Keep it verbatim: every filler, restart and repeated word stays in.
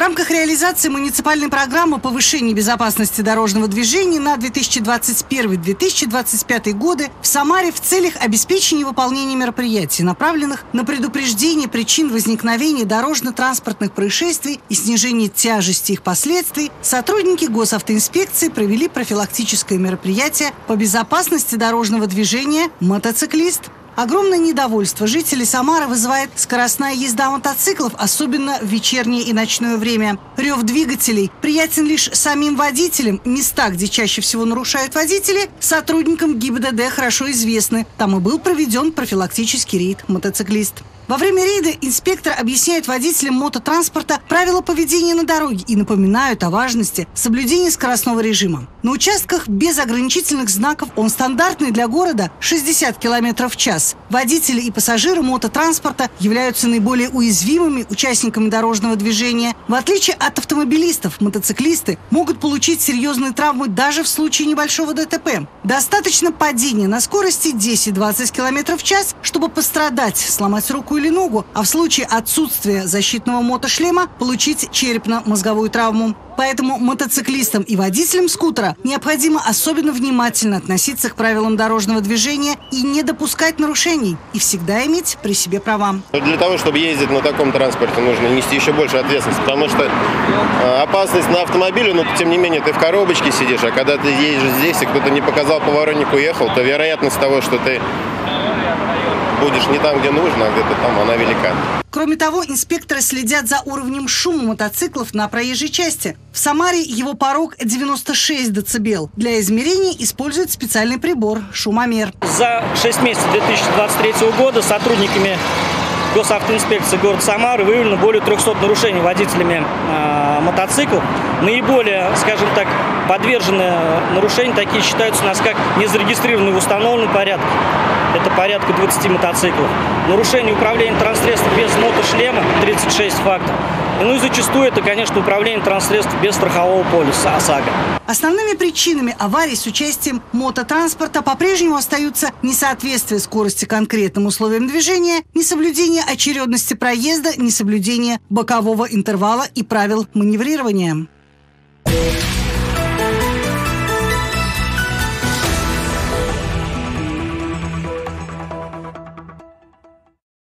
В рамках реализации муниципальной программы повышения безопасности дорожного движения на две тысячи двадцать первый — две тысячи двадцать пятый годы в Самаре в целях обеспечения выполнения мероприятий, направленных на предупреждение причин возникновения дорожно-транспортных происшествий и снижение тяжести их последствий, сотрудники госавтоинспекции провели профилактическое мероприятие по безопасности дорожного движения «Мотоциклист». Огромное недовольство жителей Самары вызывает скоростная езда мотоциклов, особенно в вечернее и ночное время. Рев двигателей приятен лишь самим водителям. Места, где чаще всего нарушают водители, сотрудникам ГИБДД хорошо известны. Там и был проведен профилактический рейд «Мотоциклист». Во время рейда инспектор объясняет водителям мототранспорта правила поведения на дороге и напоминают о важности соблюдения скоростного режима. На участках без ограничительных знаков он стандартный для города – шестьдесят километров в час. Водители и пассажиры мототранспорта являются наиболее уязвимыми участниками дорожного движения. В отличие от автомобилистов, мотоциклисты могут получить серьезные травмы даже в случае небольшого ДТП. Достаточно падения на скорости десять — двадцать километров в час, чтобы пострадать, сломать руку или ногу, а в случае отсутствия защитного мотошлема получить черепно-мозговую травму. Поэтому мотоциклистам и водителям скутера необходимо особенно внимательно относиться к правилам дорожного движения и не допускать нарушений, и всегда иметь при себе права. Для того, чтобы ездить на таком транспорте, нужно нести еще больше ответственности, потому что опасность на автомобиле, но тем не менее ты в коробочке сидишь, а когда ты едешь здесь и кто-то не показал поворотник, уехал, то вероятность того, что ты будешь не там, где нужно, а где-то там, она велика. Кроме того, инспекторы следят за уровнем шума мотоциклов на проезжей части. В Самаре его порог девяносто шесть децибел. Для измерения используют специальный прибор – шумомер. За шесть месяцев две тысячи двадцать третьего года сотрудниками госавтоинспекции города Самары выявлено более трёхсот нарушений водителями э, мотоциклов. Наиболее, скажем так, подвержены нарушения такие считаются у нас как незарегистрированные в установленном порядке. Это порядка двадцати мотоциклов. Нарушение управления транссредством без мотошлема – тридцать шесть фактов. Ну и зачастую это, конечно, управление транссредств без страхового полиса ОСАГО. Основными причинами аварий с участием мототранспорта по-прежнему остаются несоответствие скорости конкретным условиям движения, несоблюдение очередности проезда, несоблюдение бокового интервала и правил маневрирования.